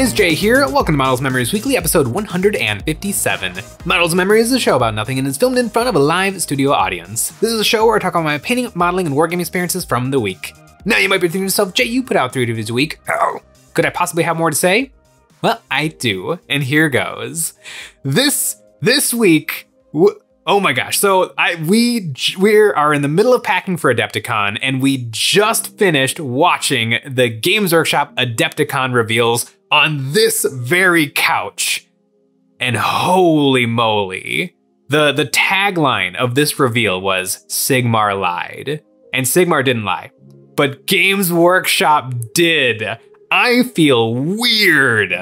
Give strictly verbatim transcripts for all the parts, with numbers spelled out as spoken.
Science Jay here, welcome to Models Memories Weekly, episode one hundred fifty-seven. Models Memories is a show about nothing and is filmed in front of a live studio audience. This is a show where I talk about my painting, modeling, and wargaming experiences from the week. Now you might be thinking to yourself, Jay, you put out three reviews a week. Oh, could I possibly have more to say? Well, I do, and here goes. This, this week, w Oh my gosh, so I, we we are in the middle of packing for Adepticon, and we just finished watching the Games Workshop Adepticon reveals on this very couch. And holy moly, the, the tagline of this reveal was Sigmar lied. And Sigmar didn't lie, but Games Workshop did. I feel weird.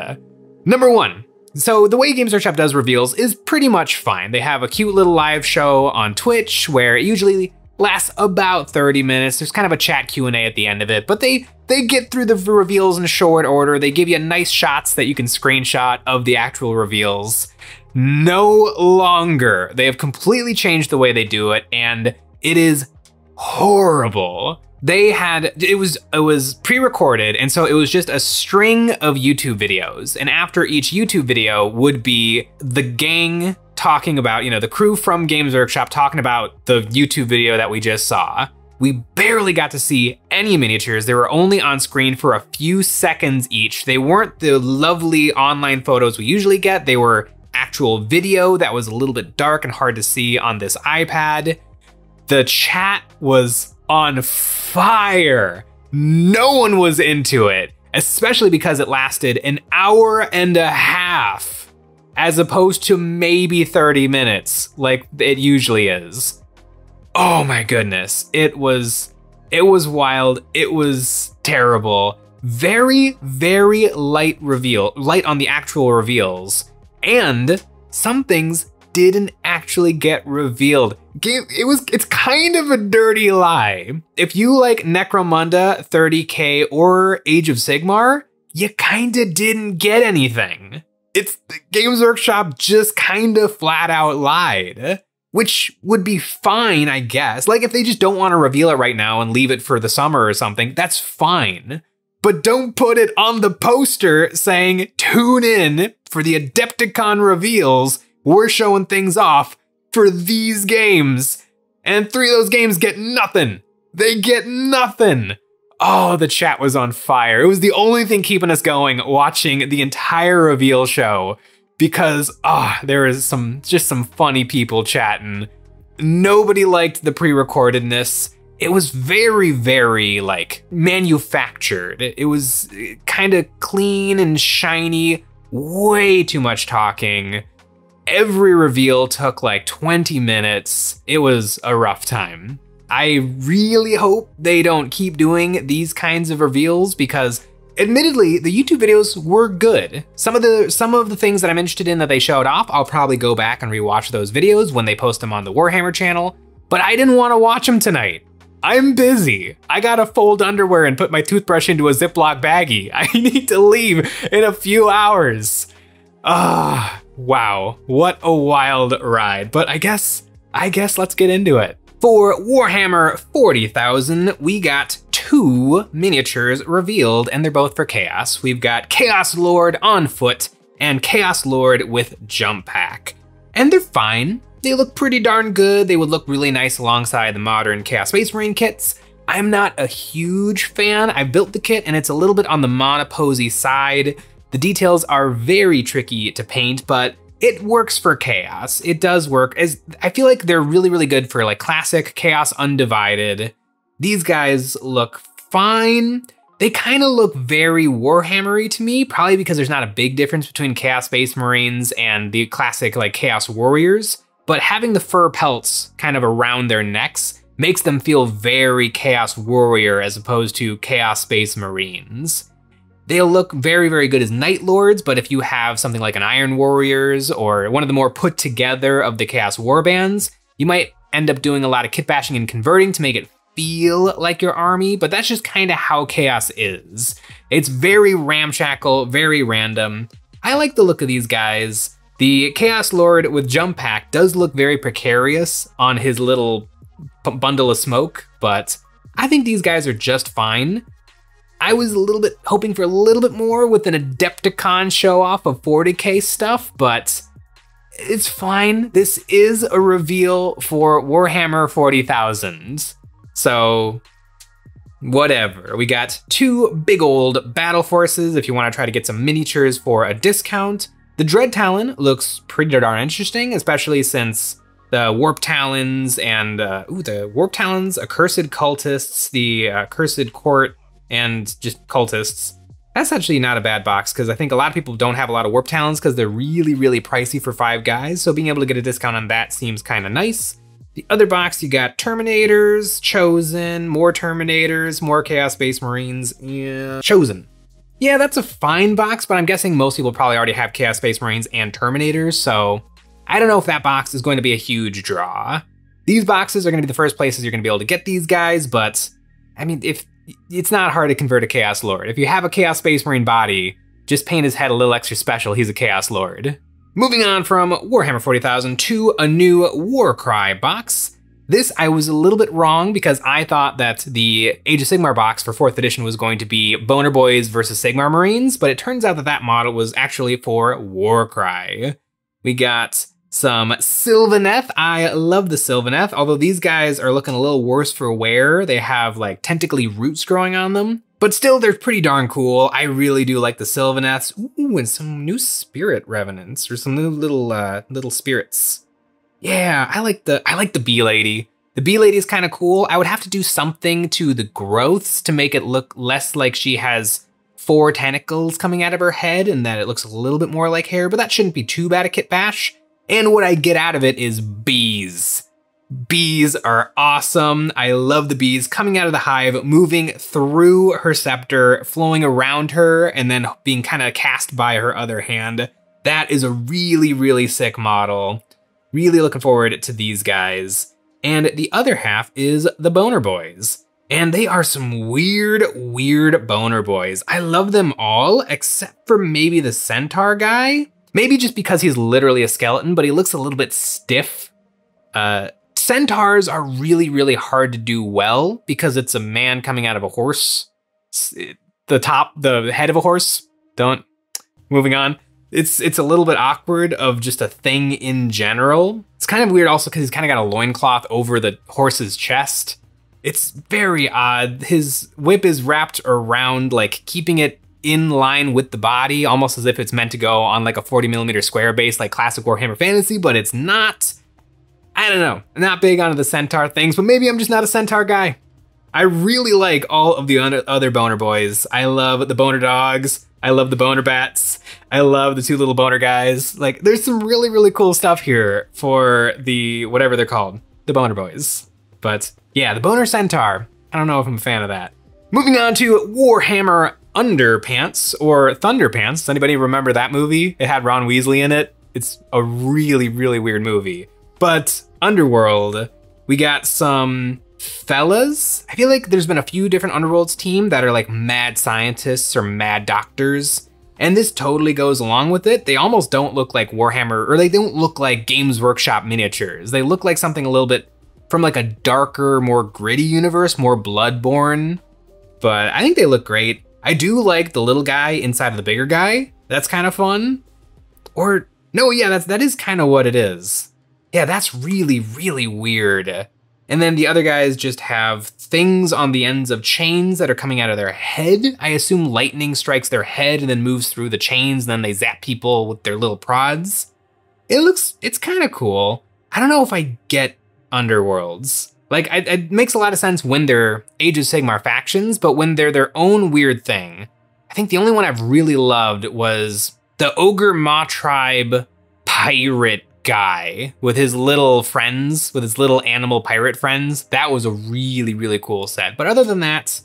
Number one. So the way Games Workshop does reveals is pretty much fine. They have a cute little live show on Twitch where it usually lasts about thirty minutes. There's kind of a chat Q and A at the end of it, but they they get through the reveals in short order. They give you nice shots that you can screenshot of the actual reveals. No longer. They have completely changed the way they do it, and it is horrible. They had, it was it was pre-recorded, and so it was just a string of YouTube videos. And after each YouTube video would be the gang talking about, you know, the crew from Games Workshop talking about the YouTube video that we just saw. We barely got to see any miniatures. They were only on screen for a few seconds each. They weren't the lovely online photos we usually get. They were actual video that was a little bit dark and hard to see on this iPad. The chat was on fire. No one was into it, especially because it lasted an hour and a half, as opposed to maybe thirty minutes like it usually is. Oh my goodness. It was, it was wild. It was terrible. Very, very light reveal, light on the actual reveals. And some things didn't actually get revealed. It was, it's kind of a dirty lie. If you like Necromunda, thirty K, or Age of Sigmar, you kind of didn't get anything. It's Games Workshop just kind of flat out lied, which would be fine, I guess. Like if they just don't want to reveal it right now and leave it for the summer or something, that's fine. But don't put it on the poster saying, tune in for the Adepticon reveals. We're showing things off for these games, and three of those games get nothing. They get nothing. Oh, the chat was on fire. It was the only thing keeping us going watching the entire reveal show, because ah, oh, there is some just some funny people chatting. Nobody liked the pre-recordedness. It was very, very like manufactured. It was kind of clean and shiny, way too much talking. Every reveal took like twenty minutes. It was a rough time. I really hope they don't keep doing these kinds of reveals, because admittedly, the YouTube videos were good. Some of the some of the things that I'm interested in that they showed off, I'll probably go back and rewatch those videos when they post them on the Warhammer channel, but I didn't want to watch them tonight. I'm busy. I gotta fold underwear and put my toothbrush into a Ziploc baggie. I need to leave in a few hours. Ah. Wow, what a wild ride. But I guess, I guess let's get into it. For Warhammer forty thousand, we got two miniatures revealed, and they're both for Chaos. We've got Chaos Lord on foot and Chaos Lord with jump pack. And they're fine. They look pretty darn good. They would look really nice alongside the modern Chaos Space Marine kits. I'm not a huge fan. I built the kit and it's a little bit on the monoposy side. The details are very tricky to paint, but it works for Chaos. It does work. As I feel like they're really, really good for like classic Chaos Undivided. These guys look fine. They kind of look very Warhammer-y to me, probably because there's not a big difference between Chaos Space Marines and the classic like Chaos Warriors, but having the fur pelts kind of around their necks makes them feel very Chaos Warrior as opposed to Chaos Space Marines. They'll look very, very good as Night Lords, but if you have something like an Iron Warriors or one of the more put together of the Chaos Warbands, you might end up doing a lot of kit bashing and converting to make it feel like your army, but that's just kind of how Chaos is. It's very ramshackle, very random. I like the look of these guys. The Chaos Lord with Jump Pack does look very precarious on his little bundle of smoke, but I think these guys are just fine. I was a little bit hoping for a little bit more with an Adepticon show off of forty K stuff, but it's fine. This is a reveal for Warhammer forty thousand. So whatever. We got two big old battle forces if you want to try to get some miniatures for a discount. The Dread Talon looks pretty darn interesting, especially since the Warp Talons and uh, ooh, the Warp Talons, Accursed Cultists, the uh, Accursed Court, and just Cultists. That's actually not a bad box, because I think a lot of people don't have a lot of Warp Talons because they're really, really pricey for five guys. So being able to get a discount on that seems kind of nice. The other box, you got Terminators, Chosen, more Terminators, more Chaos Space Marines, and Chosen. Yeah, that's a fine box, but I'm guessing most people probably already have Chaos Space Marines and Terminators, so I don't know if that box is going to be a huge draw. These boxes are going to be the first places you're going to be able to get these guys, but I mean, if it's not hard to convert a Chaos Lord. If you have a Chaos Space Marine body, just paint his head a little extra special, he's a Chaos Lord. Moving on from Warhammer forty thousand to a new Warcry box. This, I was a little bit wrong because I thought that the Age of Sigmar box for fourth edition was going to be Boner Boys versus Sigmar Marines, but it turns out that that model was actually for Warcry. We got some Sylvaneth. I love the Sylvaneth, although these guys are looking a little worse for wear. They have like tentacly roots growing on them, but still they're pretty darn cool. I really do like the Sylvaneths. Ooh, and some new spirit revenants, or some new little uh, little spirits. Yeah, I like the I like the Bee Lady. The Bee Lady is kind of cool. I would have to do something to the growths to make it look less like she has four tentacles coming out of her head and that it looks a little bit more like hair, but that shouldn't be too bad a kit bash. And what I get out of it is bees. Bees are awesome. I love the bees coming out of the hive, moving through her scepter, flowing around her, and then being kind of cast by her other hand. That is a really, really sick model. Really looking forward to these guys. And the other half is the Boner Boys. And they are some weird, weird Boner Boys. I love them all, except for maybe the Centaur guy. Maybe just because he's literally a skeleton, but he looks a little bit stiff. Uh, centaurs are really, really hard to do well because it's a man coming out of a horse. The top, the head of a horse. Don't. Moving on. It's it's a little bit awkward of just a thing in general. It's kind of weird also because he's kind of got a loincloth over the horse's chest. It's very odd. His whip is wrapped around, like keeping it in line with the body, almost as if it's meant to go on like a forty millimeter square base, like classic Warhammer Fantasy, but it's not. I don't know. I'm not big onto the centaur things, but maybe I'm just not a centaur guy. I really like all of the other Boner Boys. I love the Boner Dogs. I love the Boner Bats. I love the two little boner guys. Like, there's some really, really cool stuff here for the, whatever they're called, the Boner Boys. But yeah, the Boner Centaur. I don't know if I'm a fan of that. Moving on to Warhammer Underpants, or Thunderpants. Does anybody remember that movie? It had Ron Weasley in it. It's a really, really weird movie. But Underworld, we got some fellas. I feel like there's been a few different Underworlds team that are like mad scientists or mad doctors, and this totally goes along with it. They almost don't look like Warhammer, or they don't look like Games Workshop miniatures. They look like something a little bit from like a darker, more gritty universe, more Bloodborne. But I think they look great. I do like the little guy inside of the bigger guy. That's kind of fun. Or no, yeah, that's, that is kind of what it is. Yeah, that's really, really weird. And then the other guys just have things on the ends of chains that are coming out of their head. I assume lightning strikes their head and then moves through the chains, and then they zap people with their little prods. It looks, it's kind of cool. I don't know if I get Underworlds. Like, it, it makes a lot of sense when they're Age of Sigmar factions, but when they're their own weird thing, I think the only one I've really loved was the Ogre Maw Tribe pirate guy with his little friends, with his little animal pirate friends. That was a really, really cool set. But other than that,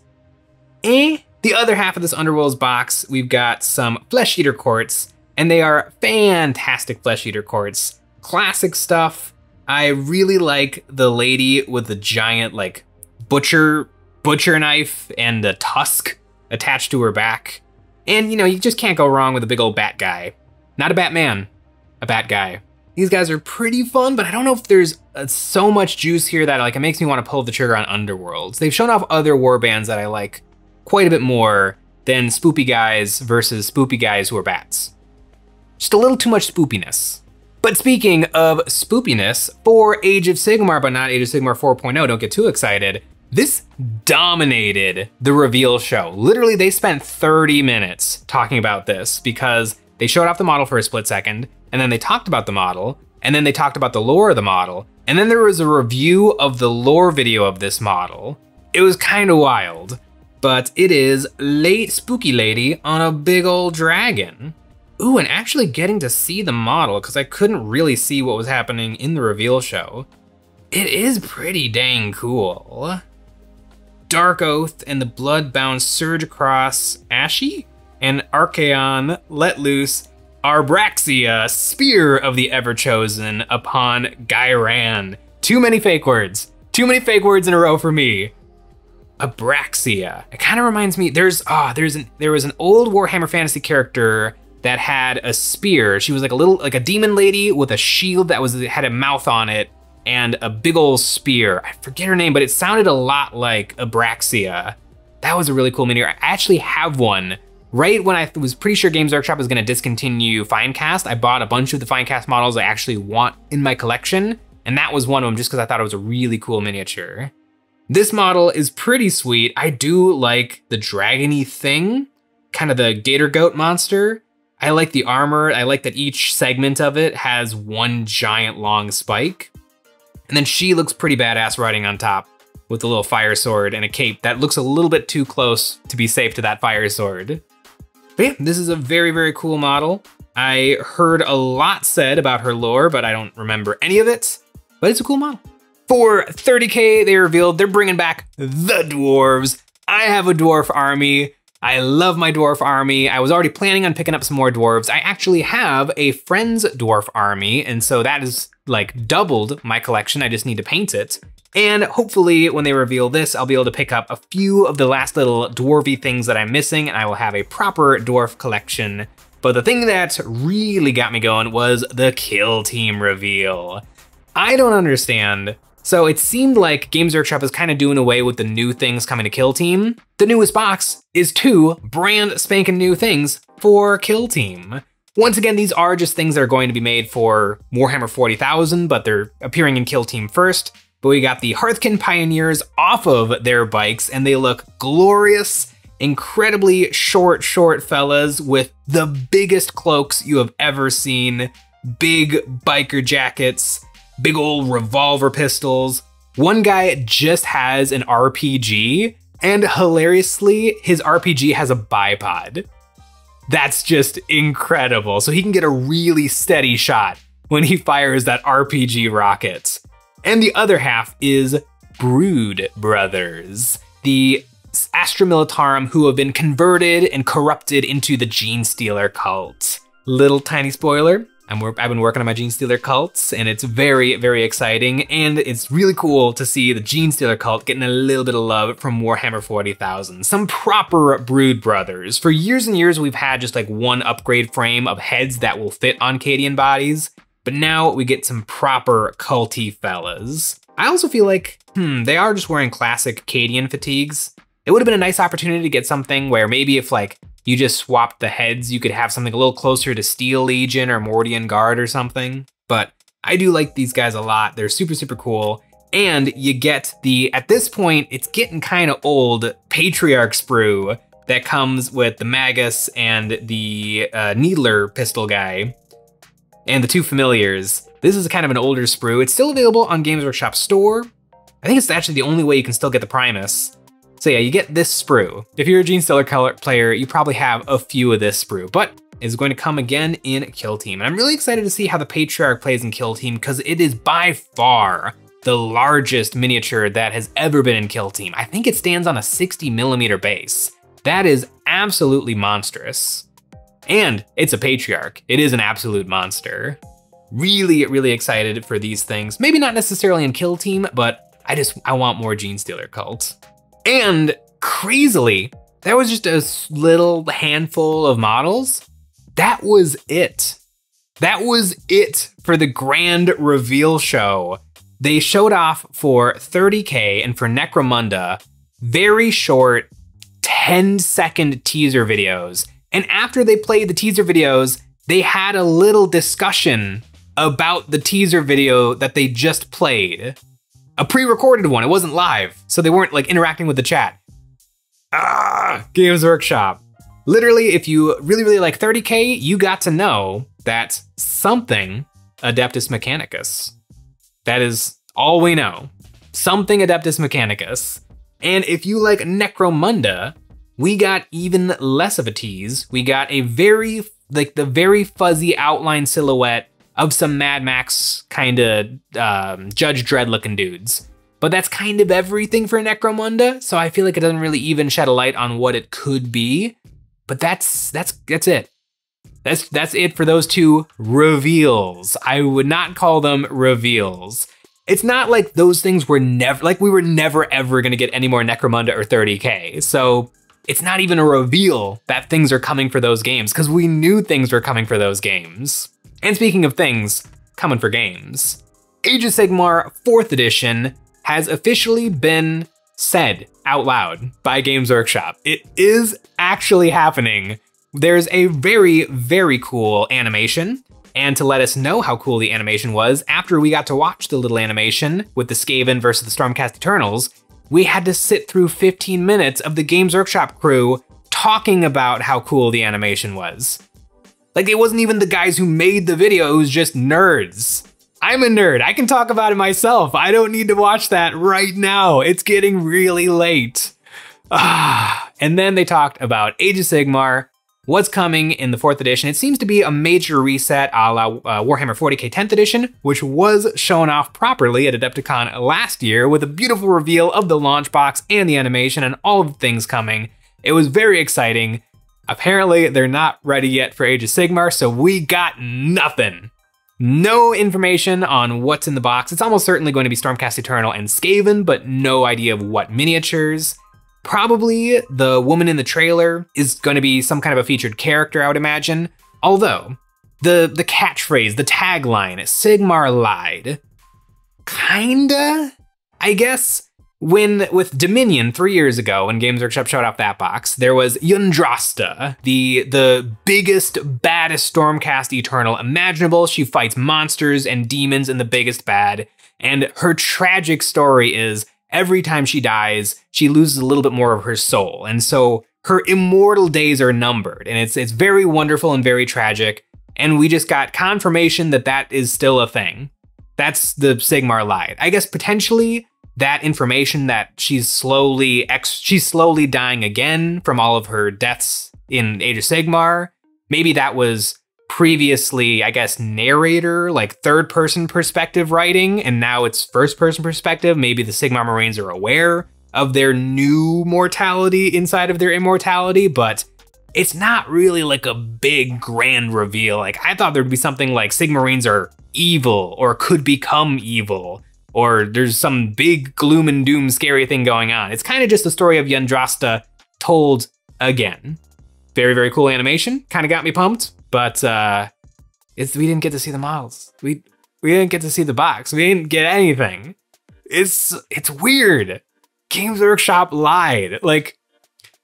eh. The other half of this Underworlds box, we've got some Flesh Eater Courts, and they are fantastic Flesh Eater Courts. Classic stuff. I really like the lady with the giant like butcher butcher knife and a tusk attached to her back. And you know, you just can't go wrong with a big old bat guy. Not a Batman, a bat guy. These guys are pretty fun, but I don't know if there's uh, so much juice here that like it makes me want to pull the trigger on Underworlds. They've shown off other warbands that I like quite a bit more than spoopy guys versus spoopy guys who are bats. Just a little too much spoopiness. But speaking of spoopiness, for Age of Sigmar, but not Age of Sigmar four point oh, don't get too excited, this dominated the reveal show. Literally, they spent thirty minutes talking about this because they showed off the model for a split second, and then they talked about the model, and then they talked about the lore of the model, and then there was a review of the lore video of this model. It was kind of wild, but it is late spooky lady on a big old dragon. Ooh, and actually getting to see the model, because I couldn't really see what was happening in the reveal show. It is pretty dang cool. Dark Oath and the Bloodbound surge across Ashy and Archaon let loose Abraxia, Spear of the Everchosen, upon Gyran. Too many fake words. Too many fake words in a row for me. Abraxia. It kind of reminds me. There's ah, oh, there's an, there was an old Warhammer Fantasy character that had a spear. She was like a little, like a demon lady with a shield that was had a mouth on it and a big old spear. I forget her name, but it sounded a lot like Abraxia. That was a really cool miniature. I actually have one. Right when I was pretty sure Games Workshop was gonna discontinue Finecast, I bought a bunch of the Finecast models I actually want in my collection, and that was one of them just because I thought it was a really cool miniature. This model is pretty sweet. I do like the dragony thing, kind of the gator goat monster. I like the armor. I like that each segment of it has one giant long spike. And then she looks pretty badass riding on top with a little fire sword and a cape that looks a little bit too close to be safe to that fire sword. But yeah, this is a very, very cool model. I heard a lot said about her lore, but I don't remember any of it, but it's a cool model. For thirty K, they revealed they're bringing back the dwarves. I have a dwarf army. I love my dwarf army. I was already planning on picking up some more dwarves. I actually have a friend's dwarf army, and so that is like doubled my collection. I just need to paint it. And hopefully when they reveal this, I'll be able to pick up a few of the last little dwarvy things that I'm missing, and I will have a proper dwarf collection. But the thing that really got me going was the kill team reveal. I don't understand. So it seemed like Games Workshop is kind of doing away with the new things coming to Kill Team. The newest box is two brand spanking new things for Kill Team. Once again, these are just things that are going to be made for Warhammer forty thousand, but they're appearing in Kill Team first. But we got the Hearthkin Pioneers off of their bikes, and they look glorious, incredibly short, short fellas with the biggest cloaks you have ever seen, big biker jackets, big old revolver pistols. One guy just has an R P G, and hilariously, his R P G has a bipod. That's just incredible. So he can get a really steady shot when he fires that R P G rocket. And the other half is Brood Brothers, the Astra Militarum who have been converted and corrupted into the Genestealer cult. Little tiny spoiler. I'm, I've been working on my Genestealer cults, and it's very, very exciting, and it's really cool to see the Genestealer cult getting a little bit of love from Warhammer forty thousand. Some proper Brood Brothers. For years and years, we've had just like one upgrade frame of heads that will fit on Cadian bodies, but now we get some proper culty fellas. I also feel like, hmm, they are just wearing classic Cadian fatigues. It would have been a nice opportunity to get something where maybe if like you just swapped the heads, you could have something a little closer to Steel Legion or Mordian Guard or something. But I do like these guys a lot. They're super, super cool. And you get the, at this point, it's getting kind of old, Patriarch sprue that comes with the Magus and the uh, Needler pistol guy and the two familiars. This is kind of an older sprue. It's still available on Games Workshop store. I think it's actually the only way you can still get the Primus. So yeah, you get this sprue. If you're a Genestealer player, you probably have a few of this sprue, but it's going to come again in Kill Team. And I'm really excited to see how the Patriarch plays in Kill Team because it is by far the largest miniature that has ever been in Kill Team. I think it stands on a sixty millimeter base. That is absolutely monstrous. And it's a Patriarch. It is an absolute monster. Really, really excited for these things. Maybe not necessarily in Kill Team, but I just, I want more Genestealer cults. And crazily, that was just a little handful of models. That was it. That was it for the grand reveal show. They showed off for thirty K and for Necromunda, very short ten second teaser videos. And after they played the teaser videos, they had a little discussion about the teaser video that they just played. A pre-recorded one, it wasn't live, so they weren't like interacting with the chat. Ah, Games Workshop. Literally, if you really, really like thirty K, you got to know that something Adeptus Mechanicus. That is all we know. Something Adeptus Mechanicus. And if you like Necromunda, we got even less of a tease. We got a very, like the very fuzzy outline silhouette of some Mad Max kind of um, Judge Dredd looking dudes. But that's kind of everything for Necromunda, so I feel like it doesn't really even shed a light on what it could be. But that's that's that's it. That's that's it for those two reveals. I would not call them reveals. It's not like those things were never, like we were never ever gonna get any more Necromunda or thirty K. So it's not even a reveal that things are coming for those games, because we knew things were coming for those games. And speaking of things coming for games, Age of Sigmar fourth edition has officially been said out loud by Games Workshop. It is actually happening. There's a very, very cool animation. And to let us know how cool the animation was, after we got to watch the little animation with the Skaven versus the Stormcast Eternals, we had to sit through fifteen minutes of the Games Workshop crew talking about how cool the animation was. Like, it wasn't even the guys who made the video, it was just nerds. I'm a nerd, I can talk about it myself. I don't need to watch that right now. It's getting really late. Ah. And then they talked about Age of Sigmar, what's coming in the fourth edition. It seems to be a major reset a la uh, Warhammer forty K tenth edition, which was shown off properly at Adepticon last year with a beautiful reveal of the launch box and the animation and all of the things coming. It was very exciting. Apparently, they're not ready yet for Age of Sigmar, so we got nothing. No information on what's in the box. It's almost certainly going to be Stormcast Eternal and Skaven, but no idea of what miniatures. Probably the woman in the trailer is going to be some kind of a featured character, I would imagine. Although, the, the catchphrase, the tagline, Sigmar lied. Kinda, I guess. When with Dominion three years ago, when Games Workshop showed off that box, there was Yndrasta, the, the biggest, baddest Stormcast Eternal imaginable. She fights monsters and demons in the biggest bad. And her tragic story is every time she dies, she loses a little bit more of her soul. And so her immortal days are numbered. And it's, it's very wonderful and very tragic. And we just got confirmation that that is still a thing. That's the Sigmar lie. I guess potentially that information that she's slowly ex she's slowly dying again from all of her deaths in Age of Sigmar. Maybe that was previously, I guess, narrator, like third person perspective writing, and now it's first person perspective. Maybe the Sigmar Marines are aware of their new mortality inside of their immortality, but it's not really like a big grand reveal. Like, I thought there'd be something like Sigmarines are evil or could become evil, or there's some big gloom and doom scary thing going on. It's kind of just the story of Yndrasta told again. Very, very cool animation, kind of got me pumped, but uh, it's, we didn't get to see the models. We we didn't get to see the box, we didn't get anything. It's, it's weird. Games Workshop lied. Like,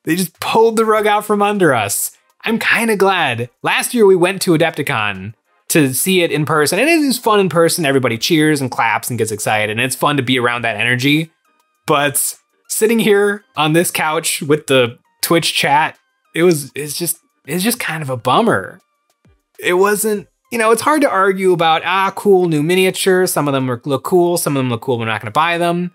they just pulled the rug out from under us. I'm kind of glad. Last year we went to Adepticon to see it in person. And it is fun in person. Everybody cheers and claps and gets excited. And it's fun to be around that energy. But sitting here on this couch with the Twitch chat, it was, it's just, it's just kind of a bummer. It wasn't, you know, it's hard to argue about, ah, cool new miniatures. Some of them look cool. Some of them look cool. We're not going to buy them.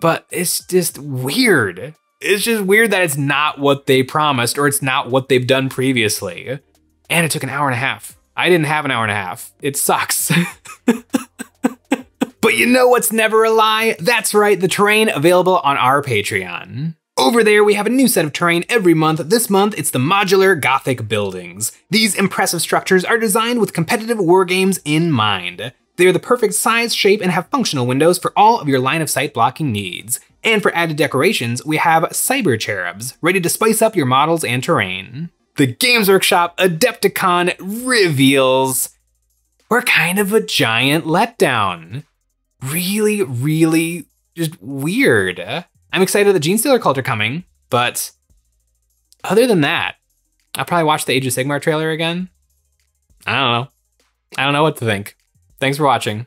But it's just weird. It's just weird that it's not what they promised, or it's not what they've done previously. And it took an hour and a half. I didn't have an hour and a half. It sucks. But you know what's never a lie? That's right, the terrain available on our Patreon. Over there, we have a new set of terrain every month. This month, it's the modular Gothic buildings. These impressive structures are designed with competitive war games in mind. They're the perfect size, shape, and have functional windows for all of your line of sight blocking needs. And for added decorations, we have cyber cherubs, ready to spice up your models and terrain. The Games Workshop Adepticon reveals were kind of a giant letdown. Really, really just weird. I'm excited that Genestealer cult are coming, but Other than that, I'll probably watch the Age of Sigmar trailer again. I don't know. I don't know what to think. Thanks for watching.